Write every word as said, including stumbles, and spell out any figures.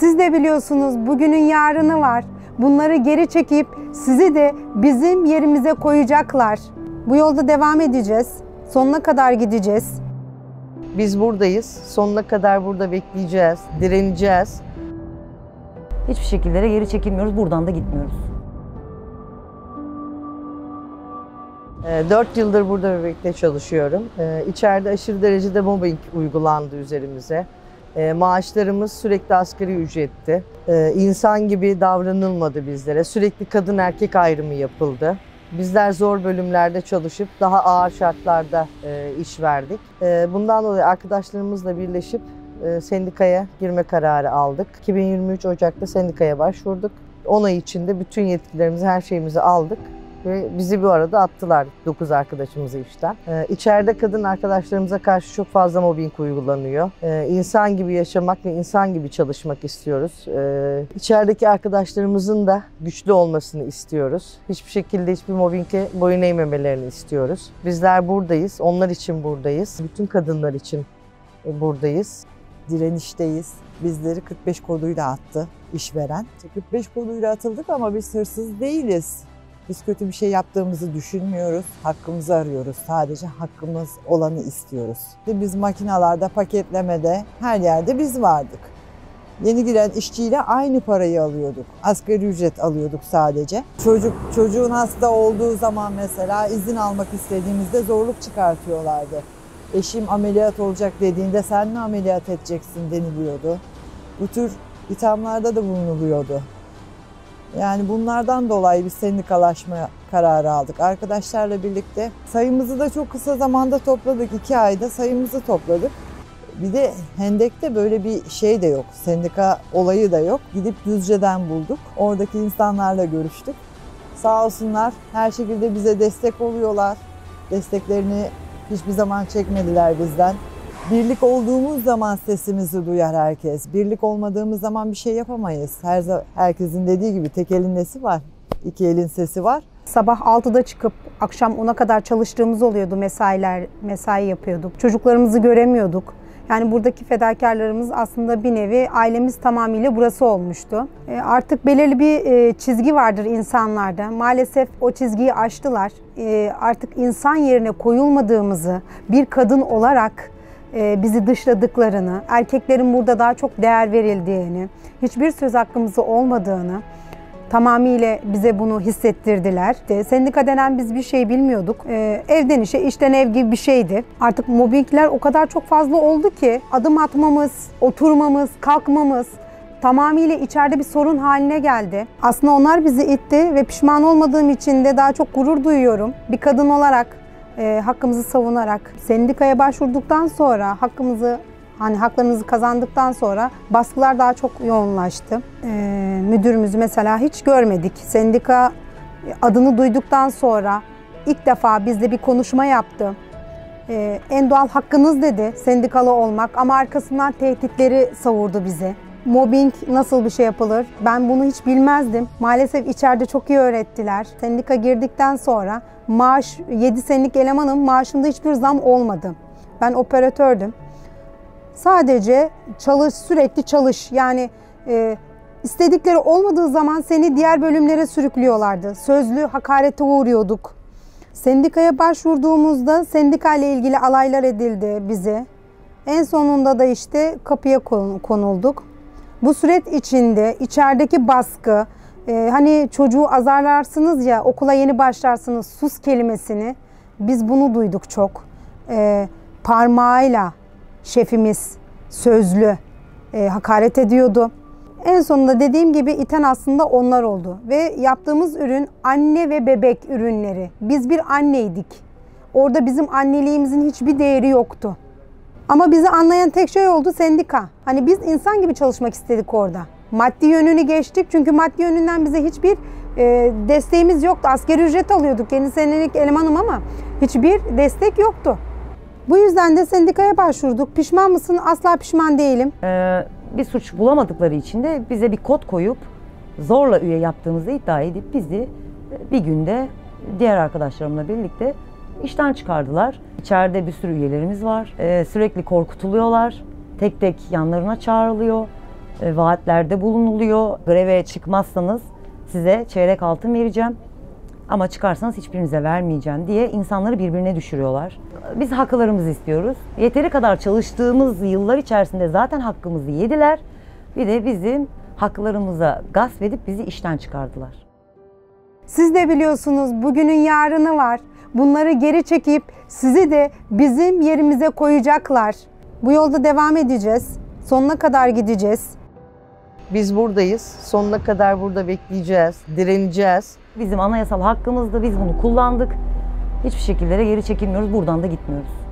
Siz de biliyorsunuz bugünün yarını var. Bunları geri çekip sizi de bizim yerimize koyacaklar. Bu yolda devam edeceğiz. Sonuna kadar gideceğiz. Biz buradayız. Sonuna kadar burada bekleyeceğiz, direneceğiz. Hiçbir şekillere geri çekilmiyoruz. Buradan da gitmiyoruz. Dört yıldır burada bebekle çalışıyorum. İçeride aşırı derecede mobbing uygulandı üzerimize. Maaşlarımız sürekli asgari ücretti. İnsan gibi davranılmadı bizlere. Sürekli kadın erkek ayrımı yapıldı. Bizler zor bölümlerde çalışıp daha ağır şartlarda iş verdik. Bundan dolayı arkadaşlarımızla birleşip sendikaya girme kararı aldık. iki bin yirmi üç Ocak'ta sendikaya başvurduk. on ay içinde bütün yetkilerimizi, her şeyimizi aldık. Ve bizi bu arada attılar, dokuz arkadaşımızı işten. Ee, içeride kadın arkadaşlarımıza karşı çok fazla mobbing uygulanıyor. Ee, insan gibi yaşamak ve insan gibi çalışmak istiyoruz. Ee, içerideki arkadaşlarımızın da güçlü olmasını istiyoruz. Hiçbir şekilde hiçbir mobbinge boyun eğmemelerini istiyoruz. Bizler buradayız, onlar için buradayız. Bütün kadınlar için buradayız. Direnişteyiz. Bizleri kırk beş koduyla attı işveren. kırk beş koduyla atıldık ama biz hırsız değiliz. Biz kötü bir şey yaptığımızı düşünmüyoruz, hakkımızı arıyoruz. Sadece hakkımız olanı istiyoruz. Biz makinalarda, paketlemede, her yerde biz vardık. Yeni giren işçiyle aynı parayı alıyorduk. Asgari ücret alıyorduk sadece. Çocuk, çocuğun hasta olduğu zaman mesela izin almak istediğimizde zorluk çıkartıyorlardı. Eşim ameliyat olacak dediğinde sen mi ameliyat edeceksin deniliyordu. Bu tür ithamlarda da bulunuluyordu. Yani bunlardan dolayı bir sendikalaşma kararı aldık. Arkadaşlarla birlikte sayımızı da çok kısa zamanda topladık. İki ayda sayımızı topladık. Bir de Hendek'te böyle bir şey de yok. Sendika olayı da yok. Gidip Düzce'den bulduk. Oradaki insanlarla görüştük. Sağ olsunlar her şekilde bize destek oluyorlar. Desteklerini hiçbir zaman çekmediler bizden. Birlik olduğumuz zaman sesimizi duyar herkes. Birlik olmadığımız zaman bir şey yapamayız. Her herkesin dediği gibi tek elin nesi var, iki elin sesi var. Sabah altıda çıkıp akşam ona kadar çalıştığımız oluyordu, mesailer mesai yapıyorduk. Çocuklarımızı göremiyorduk. Yani buradaki fedakarlarımız aslında bir nevi ailemiz tamamıyla burası olmuştu. Artık belirli bir çizgi vardır insanlarda. Maalesef o çizgiyi aştılar. Artık insan yerine koyulmadığımızı, bir kadın olarak bizi dışladıklarını, erkeklerin burada daha çok değer verildiğini, hiçbir söz hakkımızı olmadığını tamamıyla bize bunu hissettirdiler. De, sendika denen biz bir şey bilmiyorduk. Ee, evden işe, işten ev gibi bir şeydi. Artık mobbingler o kadar çok fazla oldu ki adım atmamız, oturmamız, kalkmamız tamamıyla içeride bir sorun haline geldi. Aslında onlar bizi itti ve pişman olmadığım için de daha çok gurur duyuyorum. Bir kadın olarak E, hakkımızı savunarak sendikaya başvurduktan sonra hakkımızı hani haklarımızı kazandıktan sonra baskılar daha çok yoğunlaştı. E, müdürümüzü mesela hiç görmedik. Sendika adını duyduktan sonra ilk defa bizle bir konuşma yaptı. E, en doğal hakkınız dedi sendikalı olmak ama arkasından tehditleri savurdu bize. Mobbing nasıl bir şey yapılır? Ben bunu hiç bilmezdim. Maalesef içeride çok iyi öğrettiler. Sendika girdikten sonra maaş, yedi senelik elemanım, maaşımda hiçbir zam olmadı. Ben operatördüm. Sadece çalış, sürekli çalış. Yani e, istedikleri olmadığı zaman seni diğer bölümlere sürüklüyorlardı. Sözlü hakarete uğruyorduk. Sendikaya başvurduğumuzda sendikayla ilgili alaylar edildi bize. En sonunda da işte kapıya konulduk. Bu süreç içinde içerideki baskı, e, hani çocuğu azarlarsınız ya, okula yeni başlarsınız, sus kelimesini, biz bunu duyduk çok. E, parmağıyla şefimiz sözlü e, hakaret ediyordu. En sonunda dediğim gibi iten aslında onlar oldu. Ve yaptığımız ürün anne ve bebek ürünleri. Biz bir anneydik. Orada bizim anneliğimizin hiçbir değeri yoktu. Ama bizi anlayan tek şey oldu sendika. Hani biz insan gibi çalışmak istedik orada. Maddi yönünü geçtik çünkü maddi yönünden bize hiçbir e, desteğimiz yoktu. Asgari ücret alıyorduk, yeni senelik elemanım ama hiçbir destek yoktu. Bu yüzden de sendikaya başvurduk. Pişman mısın? Asla pişman değilim. Ee, bir suç bulamadıkları için de bize bir kod koyup zorla üye yaptığımızı iddia edip bizi bir günde diğer arkadaşlarımla birlikte İşten çıkardılar. İçeride bir sürü üyelerimiz var. Ee, sürekli korkutuluyorlar. Tek tek yanlarına çağrılıyor. vaatlerde bulunuluyor. Greve çıkmazsanız size çeyrek altın vereceğim ama çıkarsanız hiçbirinize vermeyeceğim diye insanları birbirine düşürüyorlar. Biz haklarımızı istiyoruz. Yeteri kadar çalıştığımız yıllar içerisinde zaten hakkımızı yediler. Bir de bizim haklarımıza gasp edip bizi işten çıkardılar. Siz de biliyorsunuz bugünün yarını var. Bunları geri çekip sizi de bizim yerimize koyacaklar. Bu yolda devam edeceğiz. Sonuna kadar gideceğiz. Biz buradayız. Sonuna kadar burada bekleyeceğiz, direneceğiz. Bizim anayasal hakkımızdı. Biz bunu kullandık. Hiçbir şekilde geri çekilmiyoruz. Buradan da gitmiyoruz.